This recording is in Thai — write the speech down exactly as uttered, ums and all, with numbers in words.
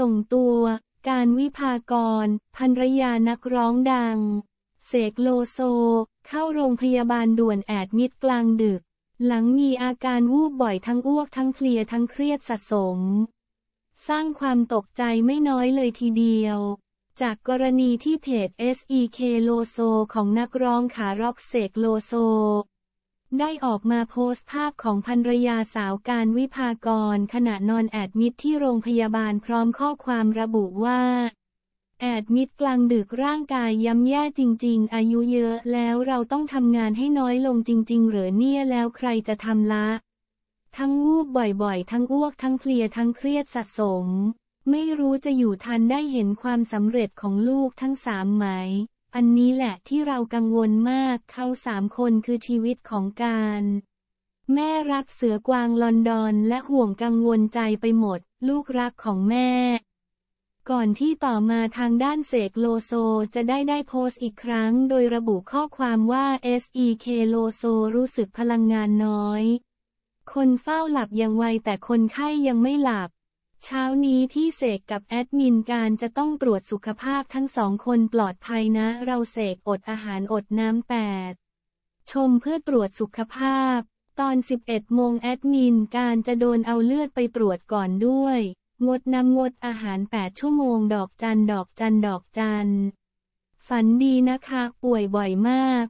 ส่งตัวการวิภากรภรรยานักร้องดังเสกโลโซเข้าโรงพยาบาลด่วนแอดมิดกลางดึกหลังมีอาการวูบบ่อยทั้งอ้วกทั้งเพลียทั้งเครียดสะสมสร้างความตกใจไม่น้อยเลยทีเดียวจากกรณีที่เพจ เอส อี เค โลโซของนักร้องขาร็อกเสกโลโซได้ออกมาโพสต์ภาพของภรรยาสาวการวิภากรขณะนอนแอดมิดที่โรงพยาบาลพร้อมข้อความระบุว่าแอดมิดกลางดึกร่างกายย่ำแย่จริงๆอายุเยอะแล้วเราต้องทำงานให้น้อยลงจริงๆเหรอเนี่ยแล้วใครจะทำละทั้งวูบบ่อยๆทั้งอ้วกทั้งเพลียทั้งเครียดสะสมไม่รู้จะอยู่ทันได้เห็นความสำเร็จของลูกทั้งสามไหมอันนี้แหละที่เรากังวลมากเขาสามคนคือชีวิตของการแม่รักเสือกวางลอนดอนและห่วงกังวลใจไปหมดลูกรักของแม่ก่อนที่ต่อมาทางด้านเสกโลโซจะได้ได้โพสต์อีกครั้งโดยระบุข้อความว่า เอส อี เค โลโซรู้สึกพลังงานน้อยคนเฝ้าหลับยังไวแต่คนไข้ยังไม่หลับเช้านี้พี่เสกกับแอดมินการจะต้องตรวจสุขภาพทั้งสองคนปลอดภัยนะเราเสกอดอาหารอดน้ำแปดชมเพื่อตรวจสุขภาพตอนสิบเอ็ดโมงแอดมินการจะโดนเอาเลือดไปตรวจก่อนด้วยงดน้ำงดอาหารแปดชั่วโมงดอกจันดอกจันดอกจันฝันดีนะคะป่วยบ่อยมาก